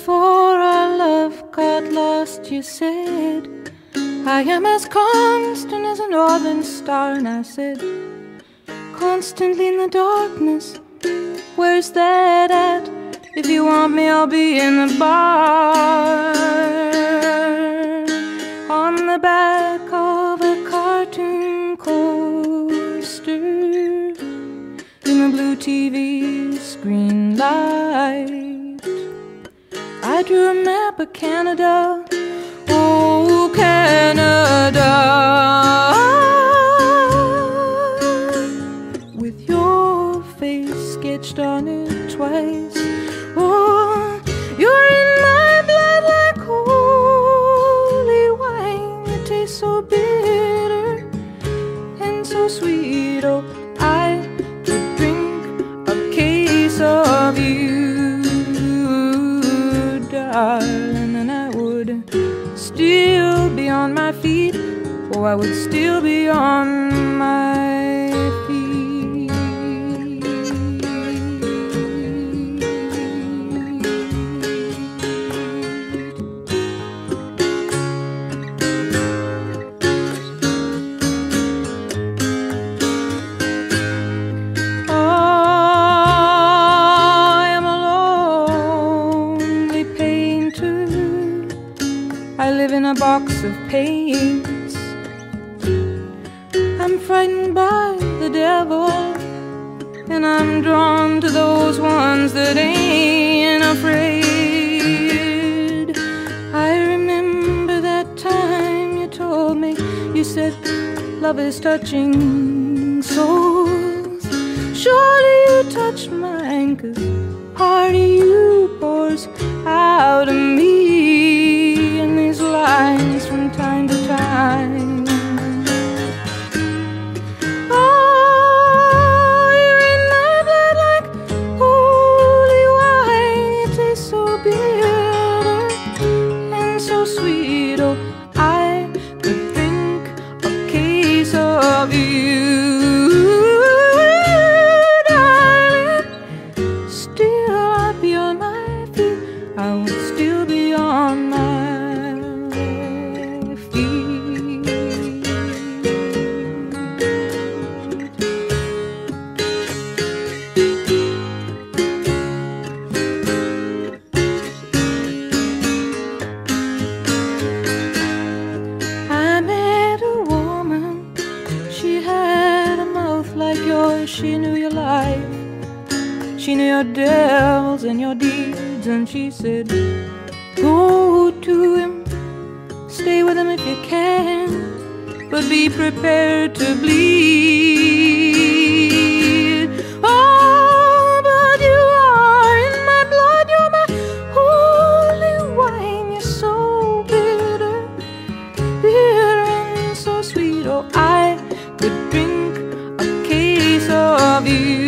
before our love got lost, you said, I am as constant as a northern star. And I said, constantly in the darkness, where's that at? If you want me, I'll be in the bar, on the back of a cartoon coaster, in the blue TV screen light. I drew a map of Canada, oh Canada, with your face sketched on it twice. Oh, you're in my blood like holy wine. It tastes so bitter and so sweet. Oh, I could drink a case of you, darling, and I would still be on my feet. Oh, I would still be on my feet. I live in a box of paints. I'm frightened by the devil, and I'm drawn to those ones that ain't afraid. I remember that time you told me, you said, love is touching souls. Surely you touch mine, 'cause part of you pours out of me from time to time. Oh, you're in my blood like holy wine. It tastes so bitter and so sweet. Oh, I could drink a case of you, darling. Still I'd be on my feet. I would still be on my feet. She knew your life, she knew your devils and your deeds, and she said, go to him, stay with him if you can, but be prepared to bleed. Oh, but you are in my blood, you're my holy wine, you're so bitter, bitter and so sweet. Oh, I could drink of you.